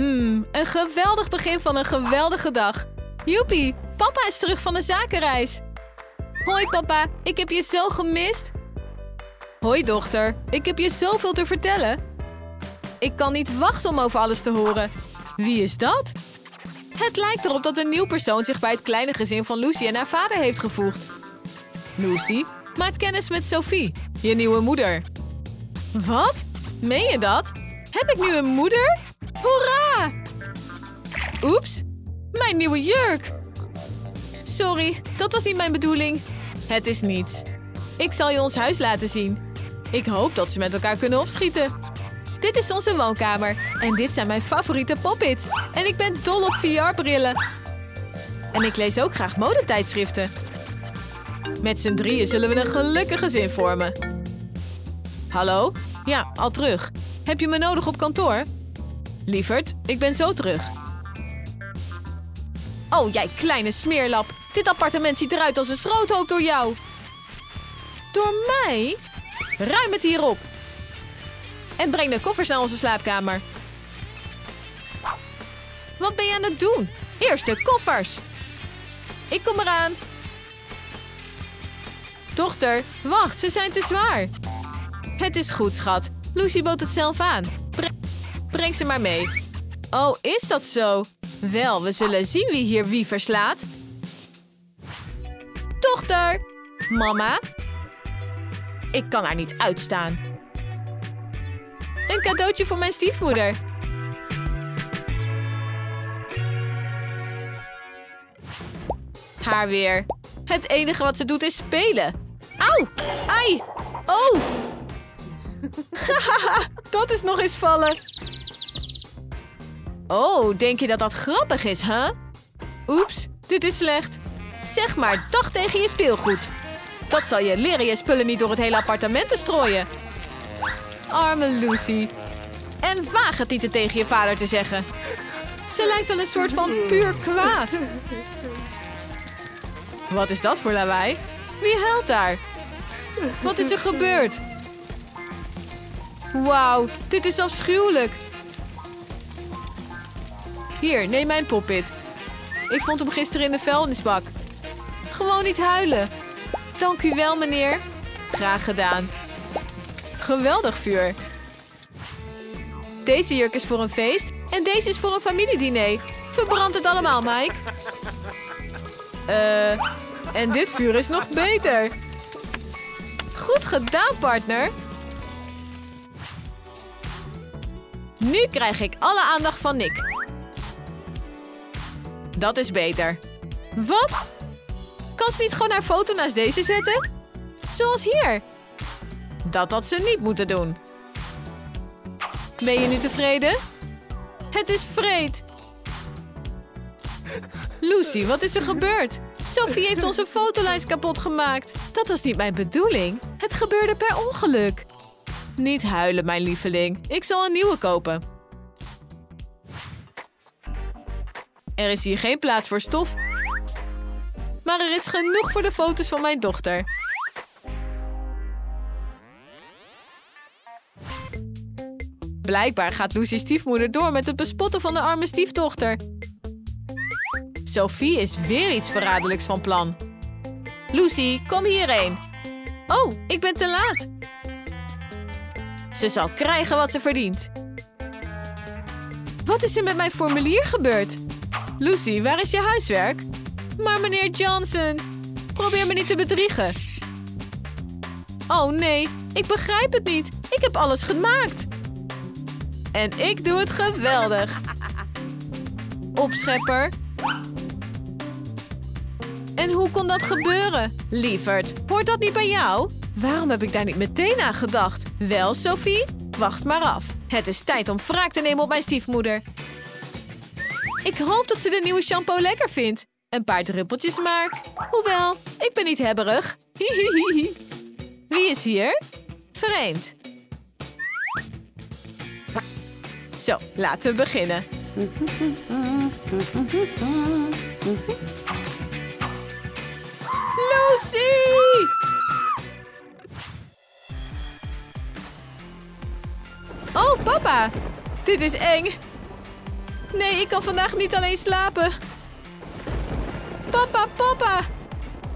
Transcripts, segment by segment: Een geweldig begin van een geweldige dag. Joepie, papa is terug van een zakenreis. Hoi papa, ik heb je zo gemist. Hoi dochter, ik heb je zoveel te vertellen. Ik kan niet wachten om over alles te horen. Wie is dat? Het lijkt erop dat een nieuw persoon zich bij het kleine gezin van Lucy en haar vader heeft gevoegd. Lucy, maak kennis met Sophie, je nieuwe moeder. Wat? Meen je dat? Heb ik nu een moeder? Hoera! Oeps, mijn nieuwe jurk. Sorry, dat was niet mijn bedoeling. Het is niets. Ik zal je ons huis laten zien. Ik hoop dat ze met elkaar kunnen opschieten. Dit is onze woonkamer. En dit zijn mijn favoriete pop-its. En ik ben dol op VR-brillen. En ik lees ook graag modetijdschriften. Met z'n drieën zullen we een gelukkig gezin vormen. Hallo? Ja, al terug. Heb je me nodig op kantoor? Lieverd, ik ben zo terug. Oh, jij kleine smeerlap. Dit appartement ziet eruit als een schroothoop door jou. Door mij? Ruim het hier op. En breng de koffers naar onze slaapkamer. Wat ben je aan het doen? Eerst de koffers. Ik kom eraan. Dochter, wacht, ze zijn te zwaar. Het is goed, schat. Lucy bood het zelf aan. Breng ze maar mee. Oh, is dat zo? Wel, we zullen zien wie hier wie verslaat. Dochter! Mama? Ik kan haar niet uitstaan. Een cadeautje voor mijn stiefmoeder. Haar weer. Het enige wat ze doet is spelen. Auw! Ai! Oh! Haha, dat is nog eens vallen. Oh, denk je dat dat grappig is, hè? Oeps, dit is slecht. Zeg maar dag tegen je speelgoed. Dat zal je leren je spullen niet door het hele appartement te strooien. Arme Lucy. En waag het niet tegen je vader te zeggen. Ze lijkt wel een soort van puur kwaad. Wat is dat voor lawaai? Wie huilt daar? Wat is er gebeurd? Wauw, dit is afschuwelijk. Hier, neem mijn pop-it. Ik vond hem gisteren in de vuilnisbak. Gewoon niet huilen. Dank u wel, meneer. Graag gedaan. Geweldig vuur. Deze jurk is voor een feest en deze is voor een familiediner. Verbrand het allemaal, Mike. En dit vuur is nog beter. Goed gedaan, partner. Nu krijg ik alle aandacht van Nick. Dat is beter. Wat? Kan ze niet gewoon haar foto naast deze zetten? Zoals hier. Dat had ze niet moeten doen. Ben je nu tevreden? Het is vreed. Lucy, wat is er gebeurd? Sophie heeft onze fotolijst kapot gemaakt. Dat was niet mijn bedoeling. Het gebeurde per ongeluk. Niet huilen, mijn lieveling. Ik zal een nieuwe kopen. Er is hier geen plaats voor stof. Maar er is genoeg voor de foto's van mijn dochter. Blijkbaar gaat Lucy's stiefmoeder door met het bespotten van de arme stiefdochter. Sophie is weer iets verraderlijks van plan. Lucy, kom hierheen. Oh, ik ben te laat. Ze zal krijgen wat ze verdient. Wat is er met mijn formulier gebeurd? Lucy, waar is je huiswerk? Maar meneer Johnson, probeer me niet te bedriegen. Oh nee, ik begrijp het niet. Ik heb alles gemaakt. En ik doe het geweldig. Opschepper. En hoe kon dat gebeuren? Lieverd, hoort dat niet bij jou? Waarom heb ik daar niet meteen aan gedacht? Wel, Sophie? Wacht maar af. Het is tijd om wraak te nemen op mijn stiefmoeder. Ik hoop dat ze de nieuwe shampoo lekker vindt. Een paar druppeltjes maar. Hoewel, ik ben niet hebberig. Hihihi. Wie is hier? Vreemd. Zo, laten we beginnen. Lucy! Oh, papa. Dit is eng. Nee, ik kan vandaag niet alleen slapen. Papa, papa!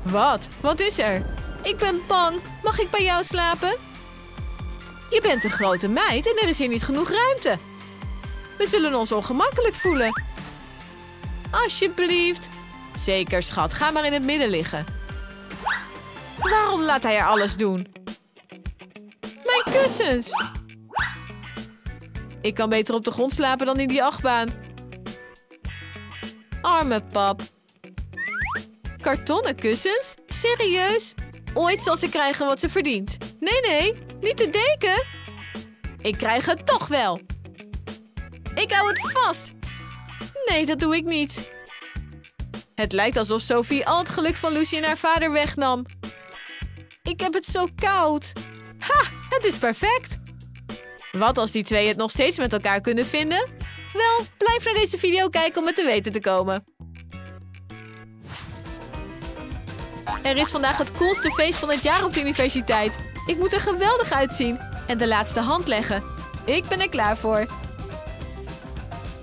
Wat? Wat is er? Ik ben bang. Mag ik bij jou slapen? Je bent een grote meid en er is hier niet genoeg ruimte. We zullen ons ongemakkelijk voelen. Alsjeblieft. Zeker, schat. Ga maar in het midden liggen. Waarom laat hij er alles doen? Mijn kussens! Ik kan beter op de grond slapen dan in die achtbaan. Arme pap. Kartonnen kussens? Serieus? Ooit zal ze krijgen wat ze verdient. Nee, nee, niet de deken. Ik krijg het toch wel. Ik hou het vast. Nee, dat doe ik niet. Het lijkt alsof Sophie al het geluk van Lucy en haar vader wegnam. Ik heb het zo koud. Ha, het is perfect. Wat als die twee het nog steeds met elkaar kunnen vinden? Wel, blijf naar deze video kijken om het te weten te komen. Er is vandaag het coolste feest van het jaar op de universiteit. Ik moet er geweldig uitzien en de laatste hand leggen. Ik ben er klaar voor.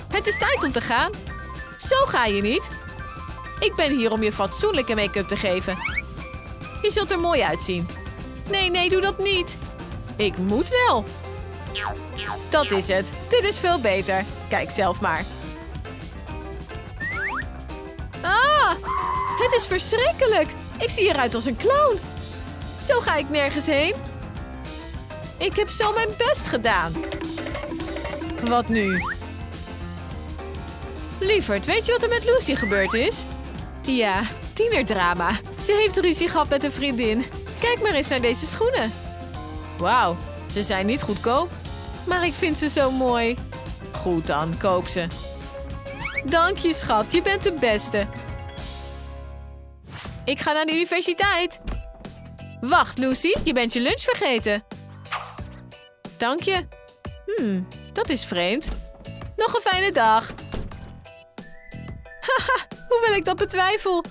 Het is tijd om te gaan. Zo ga je niet. Ik ben hier om je fatsoenlijke make-up te geven. Je zult er mooi uitzien. Nee, nee, doe dat niet. Ik moet wel. Dat is het. Dit is veel beter. Kijk zelf maar. Ah, het is verschrikkelijk. Ik zie eruit als een clown. Zo ga ik nergens heen. Ik heb zo mijn best gedaan. Wat nu? Lieverd, weet je wat er met Lucy gebeurd is? Ja, tienerdrama. Ze heeft ruzie gehad met een vriendin. Kijk maar eens naar deze schoenen. Wauw, ze zijn niet goedkoop. Maar ik vind ze zo mooi. Goed dan, koop ze. Dank je, schat. Je bent de beste. Ik ga naar de universiteit. Wacht, Lucy. Je bent je lunch vergeten. Dank je. Dat is vreemd. Nog een fijne dag. Haha, hoewel ik dat betwijfel.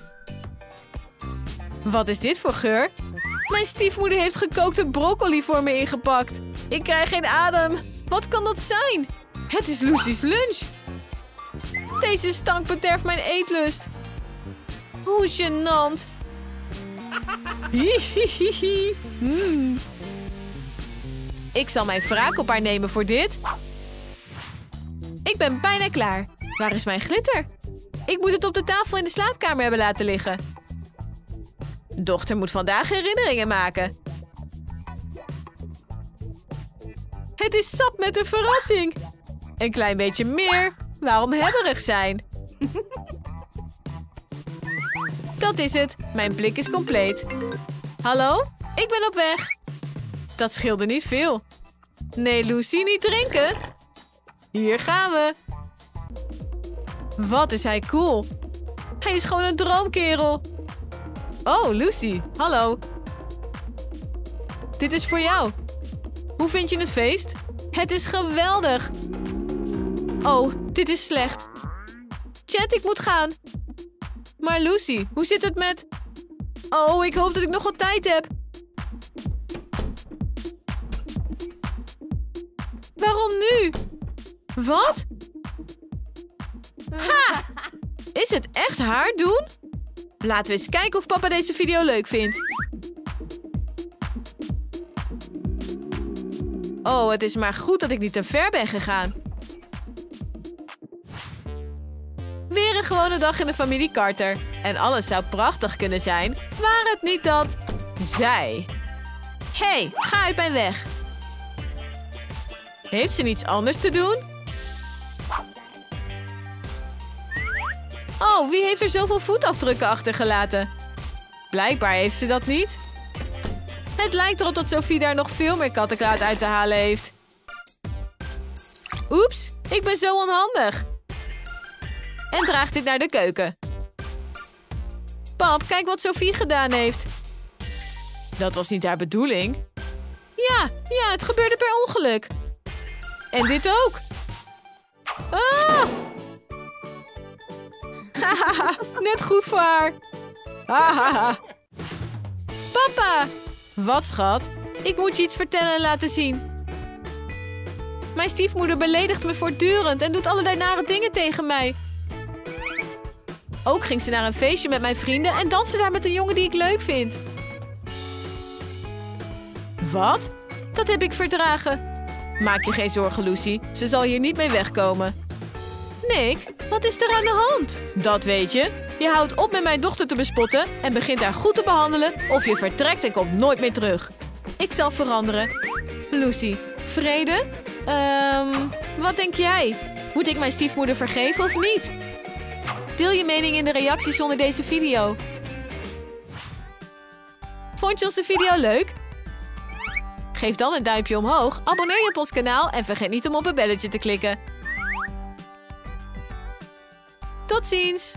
Wat is dit voor geur? Mijn stiefmoeder heeft gekookte broccoli voor me ingepakt. Ik krijg geen adem. Wat kan dat zijn? Het is Lucy's lunch. Deze stank bederft mijn eetlust. Hoe gênant. Hihihihi. Ik zal mijn wraak op haar nemen voor dit. Ik ben bijna klaar. Waar is mijn glitter? Ik moet het op de tafel in de slaapkamer hebben laten liggen. Dochter moet vandaag herinneringen maken. Het is sap met een verrassing. Een klein beetje meer. Waarom hebberig zijn? Dat is het. Mijn blik is compleet. Hallo? Ik ben op weg. Dat scheelde niet veel. Nee, Lucy, niet drinken. Hier gaan we. Wat is hij cool. Hij is gewoon een droomkerel. Oh, Lucy. Hallo. Dit is voor jou. Hoe vind je het feest? Het is geweldig. Oh, dit is slecht. Chat, ik moet gaan. Maar Lucy, hoe zit het met... Oh, ik hoop dat ik nog wat tijd heb. Waarom nu? Wat? Ha! Is het echt haar doen? Laten we eens kijken of papa deze video leuk vindt. Oh, het is maar goed dat ik niet te ver ben gegaan. Weer een gewone dag in de familie Carter. En alles zou prachtig kunnen zijn, waar het niet dat... zij. Hey, ga uit mijn weg. Heeft ze niets anders te doen? Oh, wie heeft er zoveel voetafdrukken achtergelaten? Blijkbaar heeft ze dat niet. Het lijkt erop dat Sophie daar nog veel meer kattenklaat uit te halen heeft. Oeps, ik ben zo onhandig. En draag dit naar de keuken. Pap, kijk wat Sophie gedaan heeft. Dat was niet haar bedoeling. Ja, het gebeurde per ongeluk. En dit ook. Ah! Hahaha, net goed voor haar. Hahaha. Papa! Wat, schat? Ik moet je iets vertellen en laten zien. Mijn stiefmoeder beledigt me voortdurend en doet allerlei nare dingen tegen mij. Ook ging ze naar een feestje met mijn vrienden en danste daar met een jongen die ik leuk vind. Wat? Dat heb ik verdragen. Maak je geen zorgen, Lucy. Ze zal hier niet mee wegkomen. Nick, wat is er aan de hand? Dat weet je. Je houdt op met mijn dochter te bespotten en begint haar goed te behandelen of je vertrekt en komt nooit meer terug. Ik zal veranderen. Lucy, vrede? Wat denk jij? Moet ik mijn stiefmoeder vergeven of niet? Deel je mening in de reacties onder deze video. Vond je onze video leuk? Geef dan een duimpje omhoog, abonneer je op ons kanaal en vergeet niet om op het belletje te klikken. Tot ziens!